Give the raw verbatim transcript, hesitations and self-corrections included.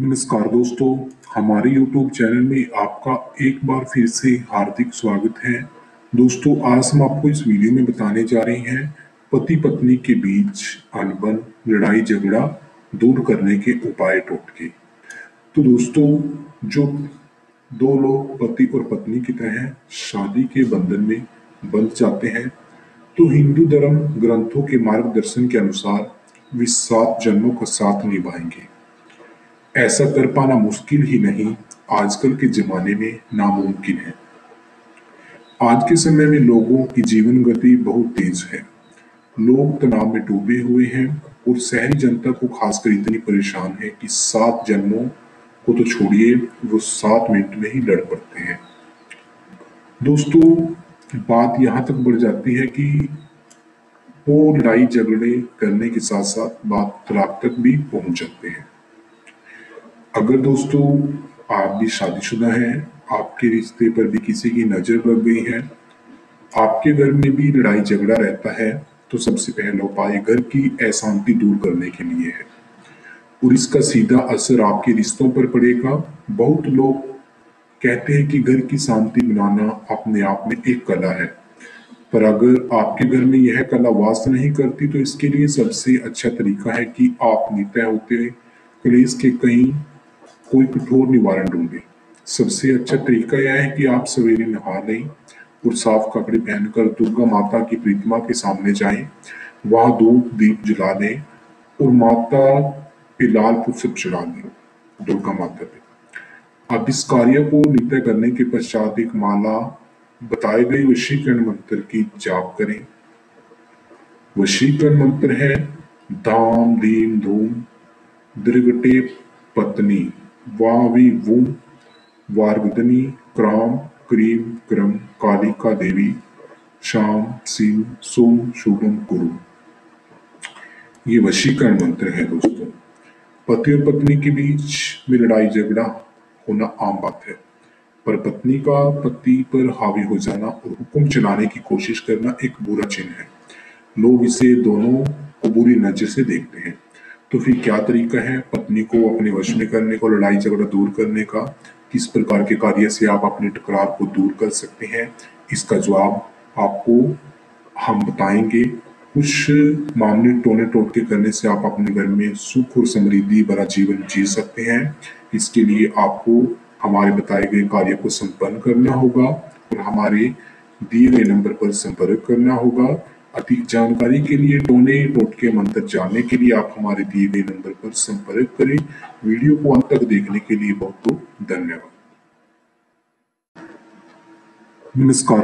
नमस्कार दोस्तों, हमारे यूट्यूब चैनल में आपका एक बार फिर से हार्दिक स्वागत है। दोस्तों, आज हम आपको इस वीडियो में बताने जा रहे हैं पति पत्नी के बीच अनबन, लड़ाई झगड़ा दूर करने के उपाय, टोटके। तो दोस्तों, जो दो लोग पति और पत्नी की तरह शादी के बंधन में बंध जाते हैं तो हिंदू धर्म ग्रंथों के मार्गदर्शन के अनुसार वे सात जन्मों का साथ निभाएंगे। ऐसा कर पाना मुश्किल ही नहीं, आजकल के जमाने में नामुमकिन है। आज के समय में लोगों की जीवन गति बहुत तेज है, लोग तनाव में डूबे हुए हैं और शहरी जनता को खासकर इतनी परेशान है कि सात जन्मों को तो छोड़िए, वो सात मिनट में ही लड़ पड़ते हैं। दोस्तों, बात यहाँ तक बढ़ जाती है कि वो लड़ाई झगड़े करने के साथ साथ बात तलाक तक भी पहुंच जाते हैं। अगर दोस्तों आप भी शादीशुदा हैं, आपके रिश्ते पर भी किसी की नज़र लग गई है, आपके घर में भी लड़ाई झगड़ा रहता है, तो सबसे पहला उपाय घर की अशांति दूर करने के लिए है और इसका सीधा असर आपके रिश्तों पर पड़ेगा। बहुत लोग कहते हैं कि घर की शांति बनाना अपने आप में एक कला है, पर अगर आपके घर में यह कला वास नहीं करती तो इसके लिए सबसे अच्छा तरीका है कि आप नित्य होते क्लेश के कहीं कोई कठोर निवारण ढूंढे। सबसे अच्छा तरीका यह है कि आप सवेरे नहा लें और साफ कपड़े पहनकर दुर्गा माता की प्रतिमा के सामने जाएं, वहां धूप दीप जला दें और माता पे लाल पुष्प चढ़ा दें दुर्गा माता पे। अब इस कार्य को नित्य करने के पश्चात एक माला बताए गए वशीकरण मंत्र की जाप करें। वशीकरण मंत्र है धाम धीम धूम दृगटे पत्नी वावी वूम वार्गदनी क्राम क्रीम क्रम कालिका देवी शाम सीम सोम शुभम कुरु। ये वशीकरण मंत्र है। दोस्तों, पति और पत्नी के बीच में लड़ाई झगड़ा होना आम बात है, पर पत्नी का पति पर हावी हो जाना और हुक्म चलाने की कोशिश करना एक बुरा चिन्ह है। लोग इसे दोनों को बुरी नजर से देखते हैं। तो फिर क्या तरीका है पत्नी को अपने वश में करने को, लड़ाई झगड़ा दूर करने का? किस प्रकार के कार्य से आप अपने टकरार को दूर कर सकते हैं, इसका जवाब आपको हम बताएंगे। कुछ मामले टोने टोटके करने से आप अपने घर में सुख और समृद्धि भरा जीवन जी सकते हैं। इसके लिए आपको हमारे बताए गए कार्य को संपन्न करना होगा और हमारे दिए गए नंबर पर संपर्क करना होगा। अधिक जानकारी के लिए, टोने टोटके मंत्र जानने के लिए आप हमारे दिए गए नंबर पर संपर्क करें। वीडियो को अंत तक देखने के लिए बहुत बहुत धन्यवाद। नमस्कार।